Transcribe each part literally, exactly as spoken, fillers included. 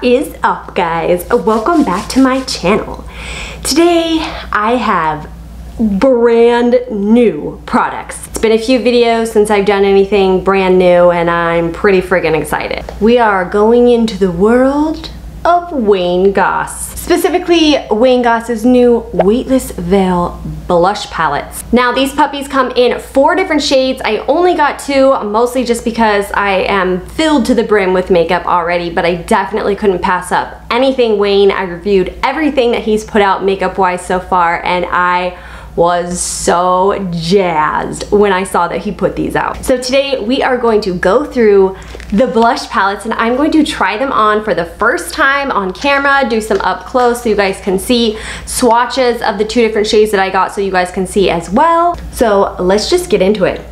What is up, guys? Welcome back to my channel. Today I have brand new products. It's been a few videos since I've done anything brand new and I'm pretty friggin' excited. We are going into the world of Wayne Goss. Specifically, Wayne Goss's new Weightless Veil Blush Palettes. Now, these puppies come in four different shades. I only got two, mostly just because I am filled to the brim with makeup already, but I definitely couldn't pass up anything Wayne. I reviewed everything that he's put out makeup-wise so far, and I was so jazzed when I saw that he put these out. So today we are going to go through the blush palettes and I'm going to try them on for the first time on camera, do some up close so you guys can see swatches of the two different shades that I got so you guys can see as well. So let's just get into it.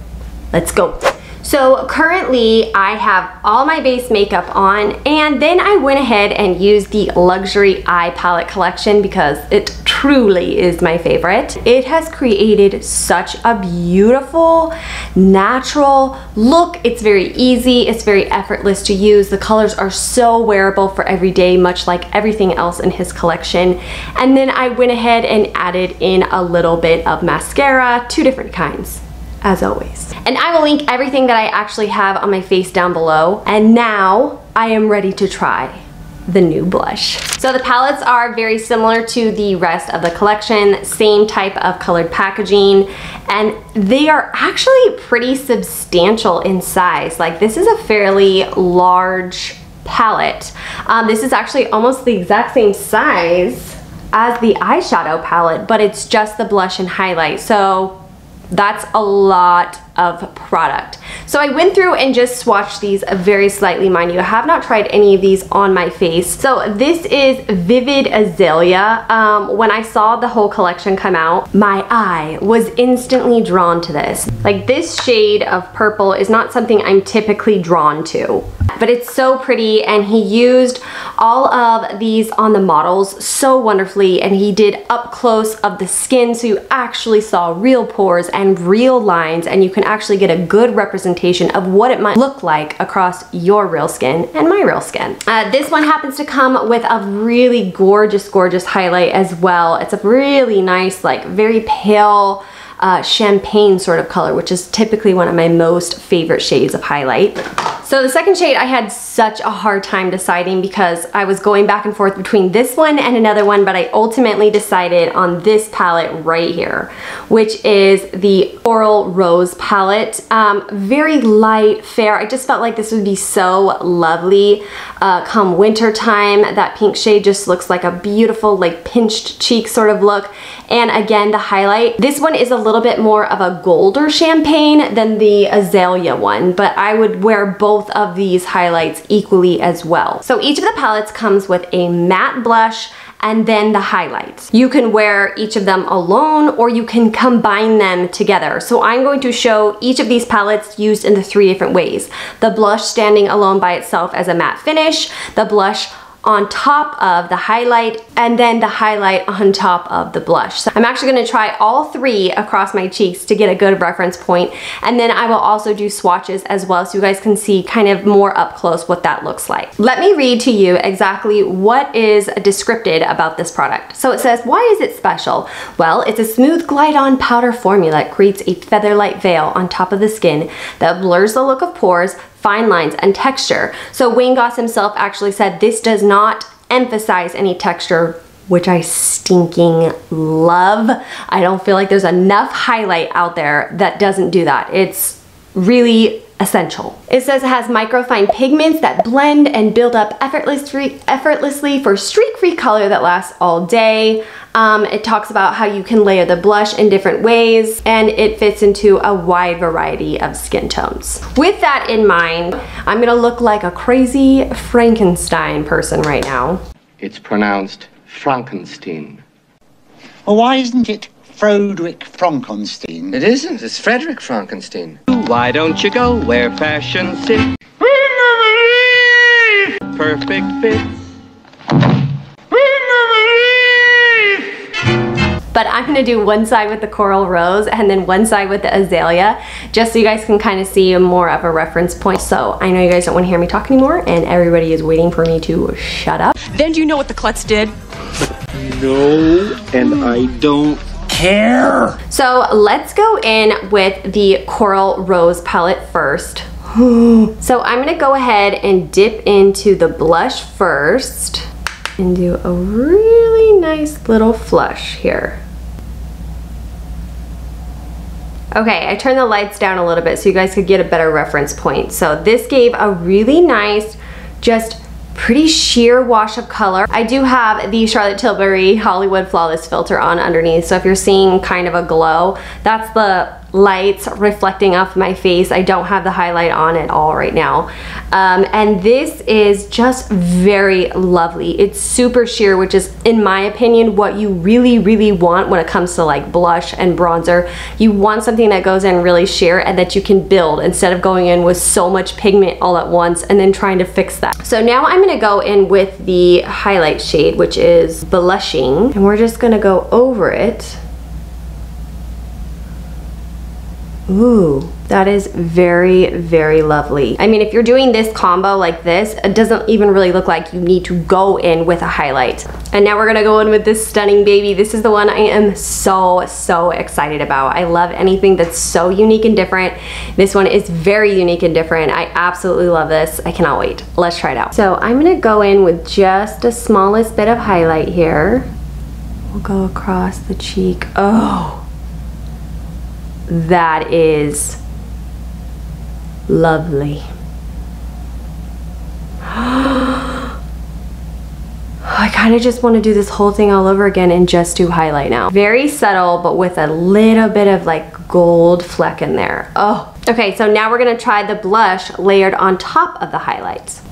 Let's go. So currently I have all my base makeup on and then I went ahead and used the Luxury Eye Palette Collection because it truly is my favorite. It has created such a beautiful, natural look. It's very easy, it's very effortless to use. The colors are so wearable for every day, much like everything else in his collection. And then I went ahead and added in a little bit of mascara, two different kinds, as always. And I will link everything that I actually have on my face down below. And now I am ready to try the new blush. So the palettes are very similar to the rest of the collection, same type of colored packaging, and they are actually pretty substantial in size. Like, this is a fairly large palette. Um, this is actually almost the exact same size as the eyeshadow palette, but it's just the blush and highlight. So that's a lot of product. So I went through and just swatched these very slightly. Mind you, I have not tried any of these on my face. So this is Vivid Azalea. Um, when I saw the whole collection come out, my eye was instantly drawn to this. Like, this shade of purple is not something I'm typically drawn to, but it's so pretty, and he used all of these on the models so wonderfully, and he did up close of the skin so you actually saw real pores and real lines, and you can actually get a good representation of what it might look like across your real skin and my real skin. Uh, this one happens to come with a really gorgeous, gorgeous highlight as well. It's a really nice, like, very pale, Uh, champagne sort of color, which is typically one of my most favorite shades of highlight. So the second shade, I had such a hard time deciding because I was going back and forth between this one and another one, but I ultimately decided on this palette right here, which is the Coral Rose palette. Um, very light, fair. I just felt like this would be so lovely uh, come winter time. That pink shade just looks like a beautiful, like, pinched cheek sort of look. And again, the highlight. This one is a little bit more of a golder champagne than the Azalea one, but I would wear both of these highlights equally as well. So each of the palettes comes with a matte blush and then the highlights. You can wear each of them alone or you can combine them together. So I'm going to show each of these palettes used in the three different ways. The blush standing alone by itself as a matte finish, the blush on top of the highlight, and then the highlight on top of the blush. So I'm actually gonna try all three across my cheeks to get a good reference point, and then I will also do swatches as well so you guys can see kind of more up close what that looks like. Let me read to you exactly what is descripted about this product. So it says, why is it special? Well, it's a smooth glide-on powder formula that creates a feather-light veil on top of the skin that blurs the look of pores, fine lines, and texture. So Wayne Goss himself actually said this does not emphasize any texture, which I stinking love. I don't feel like there's enough highlight out there that doesn't do that. It's really essential. It says it has microfine pigments that blend and build up effortlessly, effortlessly for streak-free color that lasts all day. Um, it talks about how you can layer the blush in different ways, and it fits into a wide variety of skin tones. With that in mind, I'm gonna look like a crazy Frankenstein person right now. It's pronounced Frankenstein. Well, why isn't it Frederick Frankenstein? It isn't, it's Frederick Frankenstein. Why don't you go where fashion sits? Perfect fits. but I'm gonna do one side with the Coral Rose and then one side with the Azalea, just so you guys can kind of see more of a reference point. So I know you guys don't wanna hear me talk anymore and everybody is waiting for me to shut up. Then do you know what the klutz did? No, and I don't care. So let's go in with the Coral Rose palette first. So I'm gonna go ahead and dip into the blush first and do a really nice little flush here. Okay, I turned the lights down a little bit so you guys could get a better reference point. So this gave a really nice, just pretty sheer wash of color. I do have the Charlotte Tilbury Hollywood Flawless Filter on underneath, so if you're seeing kind of a glow, that's the lights reflecting off my face. I don't have the highlight on at all right now. Um, and this is just very lovely. It's super sheer, which is, in my opinion, what you really, really want when it comes to like blush and bronzer. You want something that goes in really sheer and that you can build instead of going in with so much pigment all at once and then trying to fix that. So now I'm gonna go in with the highlight shade, which is Blushing, and we're just gonna go over it. Ooh, that is very, very lovely. I mean, if you're doing this combo like this, it doesn't even really look like you need to go in with a highlight. And now we're gonna go in with this stunning baby. This is the one I am so, so excited about. I love anything that's so unique and different. This one is very unique and different. I absolutely love this. I cannot wait. Let's try it out. So I'm gonna go in with just the smallest bit of highlight here. We'll go across the cheek. Oh. That is lovely. I kind of just want to do this whole thing all over again and just do highlight now. Very subtle, but with a little bit of like gold fleck in there. Oh, okay, so now we're gonna try the blush layered on top of the highlights.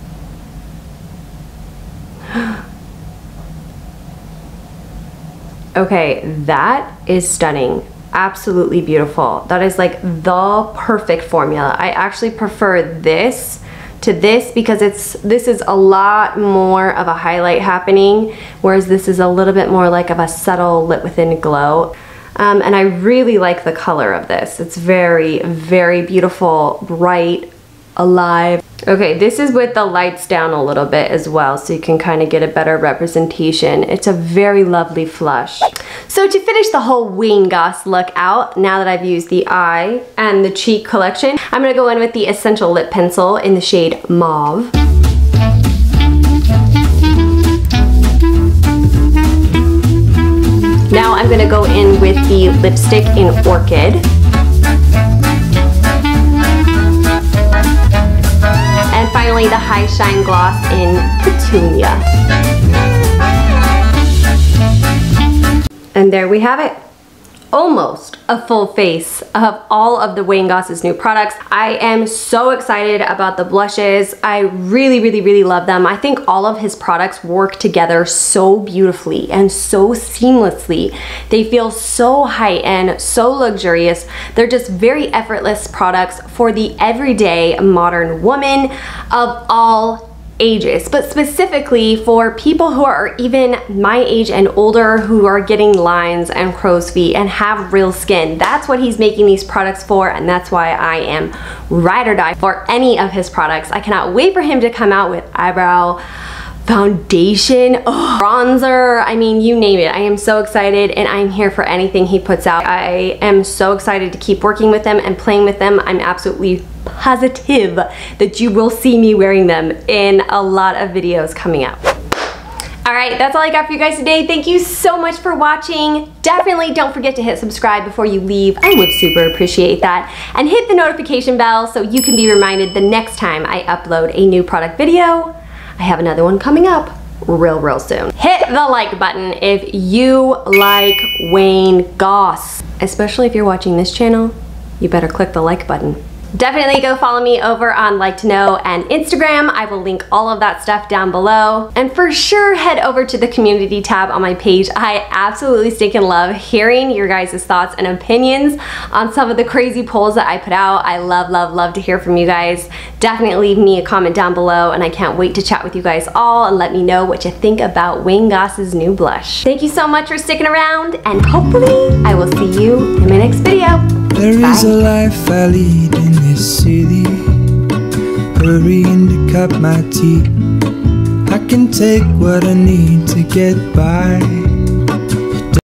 Okay, that is stunning. Absolutely beautiful. That is like the perfect formula. I actually prefer this to this because it's this is a lot more of a highlight happening, whereas this is a little bit more like of a subtle lit within glow. Um, and I really like the color of this. It's very, very beautiful, bright, alive. Okay, this is with the lights down a little bit as well, so you can kind of get a better representation. It's a very lovely flush. So to finish the whole Wayne Goss look out, now that I've used the eye and the cheek collection, I'm gonna go in with the Essential Lip Pencil in the shade Mauve. Now I'm gonna go in with the lipstick in Orchid. And finally, the High Shine Gloss in Petunia. And there we have it. Almost a full face of all of the Wayne Goss's new products. I am so excited about the blushes. I really, really, really love them. I think all of his products work together so beautifully and so seamlessly. They feel so high-end, so luxurious. They're just very effortless products for the everyday modern woman of all ages, but specifically for people who are even my age and older, who are getting lines and crow's feet and have real skin. That's what he's making these products for, and that's why I am ride or die for any of his products. I cannot wait for him to come out with eyebrow foundation, oh, bronzer, I mean, you name it. I am so excited, and I'm here for anything he puts out. I am so excited to keep working with them and playing with them. I'm absolutely positive that you will see me wearing them in a lot of videos coming up. All right, that's all I got for you guys today. Thank you so much for watching. Definitely don't forget to hit subscribe before you leave. I would super appreciate that. And hit the notification bell so you can be reminded the next time I upload a new product video. I have another one coming up real, real soon. Hit the like button if you like Wayne Goss. Especially if you're watching this channel, you better click the like button. Definitely go follow me over on Like to Know and Instagram. I will link all of that stuff down below. And for sure, head over to the community tab on my page. I absolutely stinking love hearing your guys' thoughts and opinions on some of the crazy polls that I put out. I love, love, love to hear from you guys. Definitely leave me a comment down below, and I can't wait to chat with you guys all and let me know what you think about Wayne Goss's new blush. Thank you so much for sticking around, and hopefully I will see you in my next video. There Bye. Is a life I lead in this city, hurrying to cut my teeth. I can take what I need to get by.